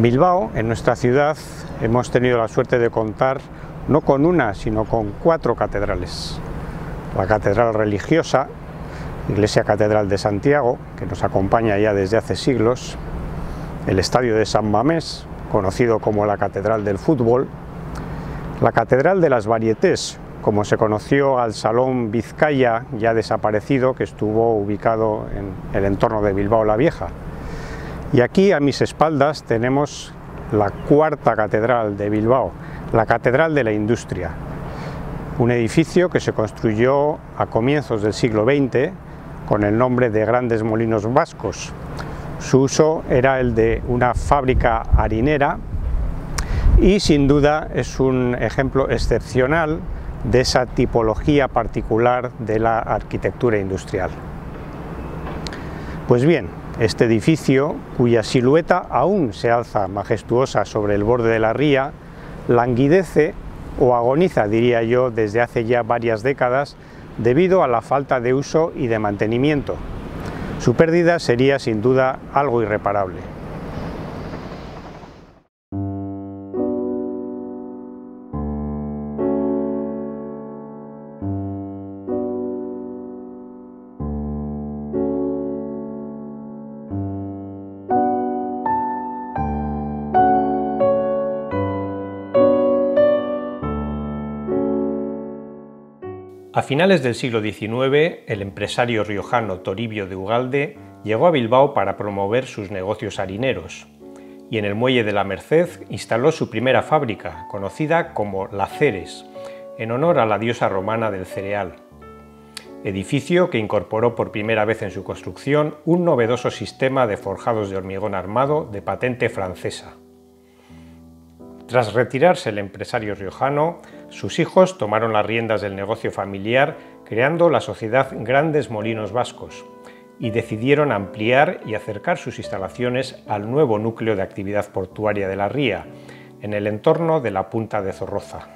En Bilbao, en nuestra ciudad, hemos tenido la suerte de contar no con una, sino con 4 catedrales. La catedral religiosa, Iglesia Catedral de Santiago, que nos acompaña ya desde hace siglos, el estadio de San Mamés, conocido como la Catedral del Fútbol, la Catedral de las Varietés, como se conoció al Salón Vizcaya, ya desaparecido, que estuvo ubicado en el entorno de Bilbao la Vieja. Y aquí, a mis espaldas, tenemos la 4ª catedral de Bilbao, la Catedral de la Industria, un edificio que se construyó a comienzos del siglo XX con el nombre de Grandes Molinos Vascos. Su uso era el de una fábrica harinera y sin duda es un ejemplo excepcional de esa tipología particular de la arquitectura industrial. Pues bien, este edificio, cuya silueta aún se alza majestuosa sobre el borde de la Ría, languidece o agoniza, diría yo, desde hace ya varias décadas debido a la falta de uso y de mantenimiento. Su pérdida sería sin duda algo irreparable. A finales del siglo XIX, el empresario riojano Toribio de Ugalde llegó a Bilbao para promover sus negocios harineros y en el Muelle de la Merced instaló su primera fábrica, conocida como La Ceres, en honor a la diosa romana del cereal. Edificio que incorporó por primera vez en su construcción un novedoso sistema de forjados de hormigón armado de patente francesa. Tras retirarse el empresario riojano, sus hijos tomaron las riendas del negocio familiar creando la sociedad Grandes Molinos Vascos y decidieron ampliar y acercar sus instalaciones al nuevo núcleo de actividad portuaria de la Ría, en el entorno de la Punta de Zorroza.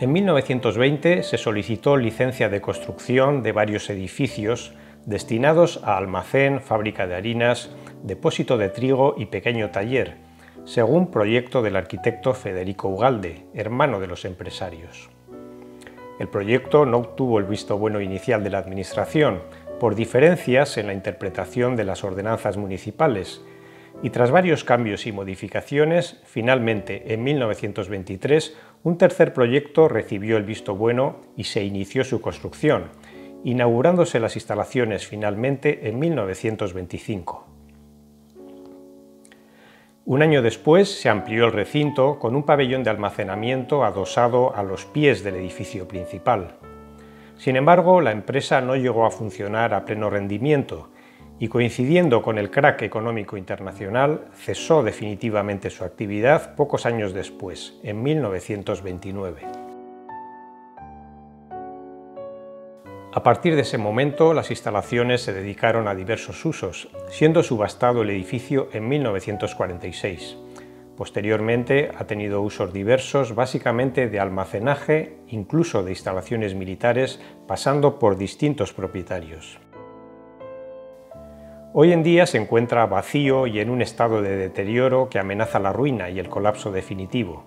En 1920 se solicitó licencia de construcción de varios edificios destinados a almacén, fábrica de harinas, depósito de trigo y pequeño taller, según proyecto del arquitecto Federico Ugalde, hermano de los empresarios. El proyecto no obtuvo el visto bueno inicial de la administración, por diferencias en la interpretación de las ordenanzas municipales, y tras varios cambios y modificaciones, finalmente, en 1923, un tercer proyecto recibió el visto bueno y se inició su construcción, inaugurándose las instalaciones finalmente en 1925. Un año después se amplió el recinto con un pabellón de almacenamiento adosado a los pies del edificio principal. Sin embargo, la empresa no llegó a funcionar a pleno rendimiento y, coincidiendo con el crack económico internacional, cesó definitivamente su actividad pocos años después, en 1929. A partir de ese momento, las instalaciones se dedicaron a diversos usos, siendo subastado el edificio en 1946. Posteriormente ha tenido usos diversos, básicamente de almacenaje, incluso de instalaciones militares, pasando por distintos propietarios. Hoy en día se encuentra vacío y en un estado de deterioro que amenaza la ruina y el colapso definitivo,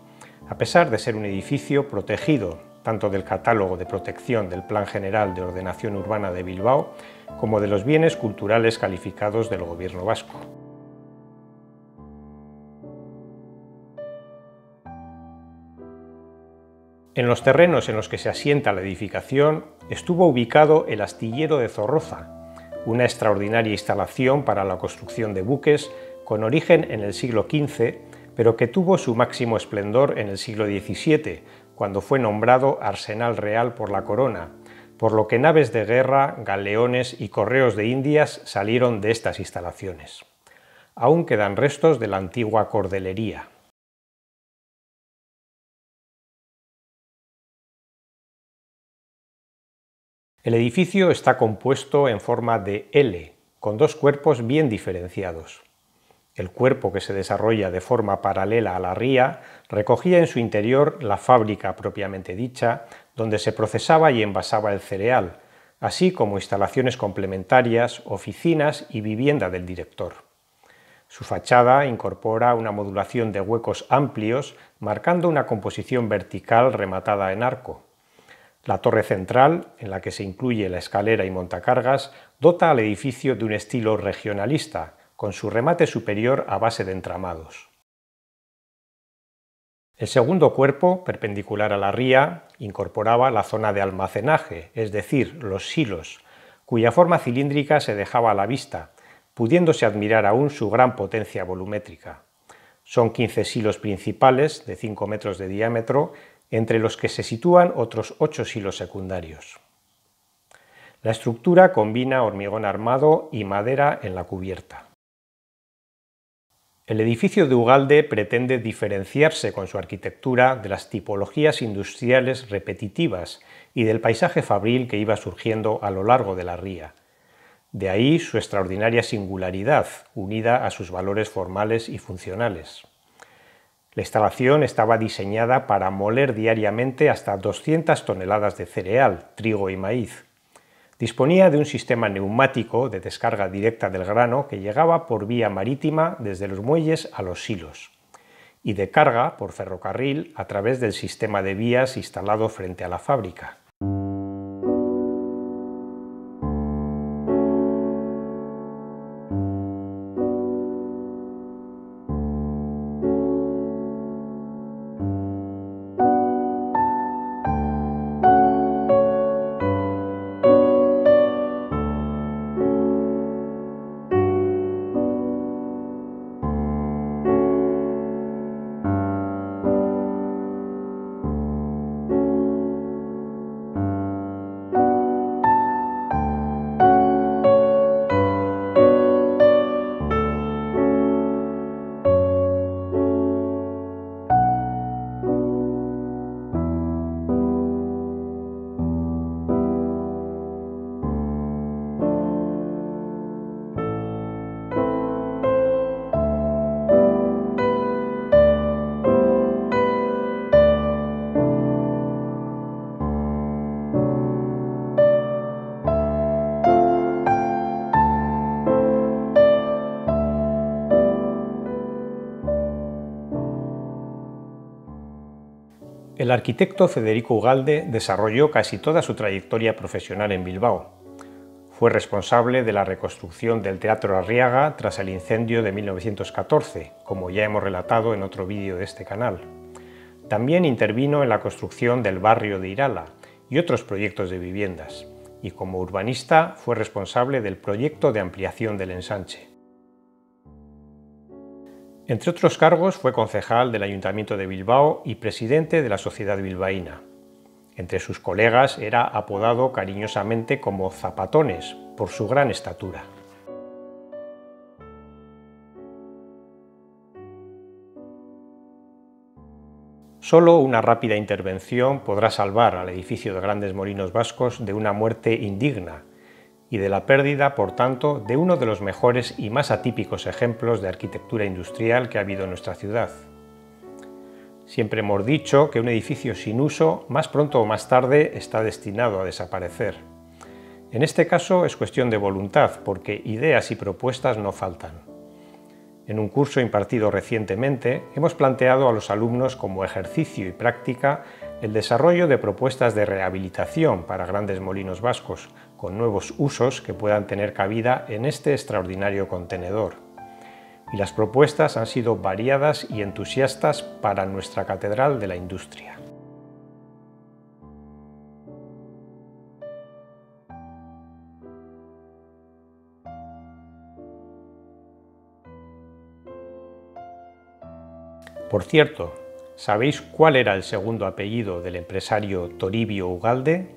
a pesar de ser un edificio protegido, tanto del catálogo de protección del Plan General de Ordenación Urbana de Bilbao, como de los bienes culturales calificados del Gobierno vasco. En los terrenos en los que se asienta la edificación estuvo ubicado el Astillero de Zorroza, una extraordinaria instalación para la construcción de buques con origen en el siglo XV, pero que tuvo su máximo esplendor en el siglo XVII, cuando fue nombrado Arsenal Real por la Corona, por lo que naves de guerra, galeones y correos de Indias salieron de estas instalaciones. Aún quedan restos de la antigua cordelería. El edificio está compuesto en forma de L, con dos cuerpos bien diferenciados. El cuerpo, que se desarrolla de forma paralela a la ría, recogía en su interior la fábrica propiamente dicha, donde se procesaba y envasaba el cereal, así como instalaciones complementarias, oficinas y vivienda del director. Su fachada incorpora una modulación de huecos amplios, marcando una composición vertical rematada en arco. La torre central, en la que se incluye la escalera y montacargas, dota al edificio de un estilo regionalista, con su remate superior a base de entramados. El segundo cuerpo, perpendicular a la ría, incorporaba la zona de almacenaje, es decir, los silos, cuya forma cilíndrica se dejaba a la vista, pudiéndose admirar aún su gran potencia volumétrica. Son 15 silos principales, de 5 metros de diámetro, entre los que se sitúan otros 8 silos secundarios. La estructura combina hormigón armado y madera en la cubierta. El edificio de Ugalde pretende diferenciarse con su arquitectura de las tipologías industriales repetitivas y del paisaje fabril que iba surgiendo a lo largo de la ría. De ahí su extraordinaria singularidad, unida a sus valores formales y funcionales. La instalación estaba diseñada para moler diariamente hasta 200 toneladas de cereal, trigo y maíz. Disponía de un sistema neumático de descarga directa del grano que llegaba por vía marítima desde los muelles a los silos, y de carga por ferrocarril a través del sistema de vías instalado frente a la fábrica. El arquitecto Federico Ugalde desarrolló casi toda su trayectoria profesional en Bilbao. Fue responsable de la reconstrucción del Teatro Arriaga tras el incendio de 1914, como ya hemos relatado en otro vídeo de este canal. También intervino en la construcción del barrio de Irala y otros proyectos de viviendas, y como urbanista fue responsable del proyecto de ampliación del ensanche. Entre otros cargos, fue concejal del Ayuntamiento de Bilbao y presidente de la Sociedad Bilbaína. Entre sus colegas era apodado cariñosamente como Zapatones, por su gran estatura. Solo una rápida intervención podrá salvar al edificio de Grandes Molinos Vascos de una muerte indigna, y de la pérdida, por tanto, de uno de los mejores y más atípicos ejemplos de arquitectura industrial que ha habido en nuestra ciudad. Siempre hemos dicho que un edificio sin uso, más pronto o más tarde, está destinado a desaparecer. En este caso es cuestión de voluntad, porque ideas y propuestas no faltan. En un curso impartido recientemente, hemos planteado a los alumnos como ejercicio y práctica el desarrollo de propuestas de rehabilitación para Grandes Molinos Vascos, con nuevos usos que puedan tener cabida en este extraordinario contenedor. Y las propuestas han sido variadas y entusiastas para nuestra Catedral de la Industria. Por cierto, ¿sabéis cuál era el segundo apellido del empresario Toribio Ugalde?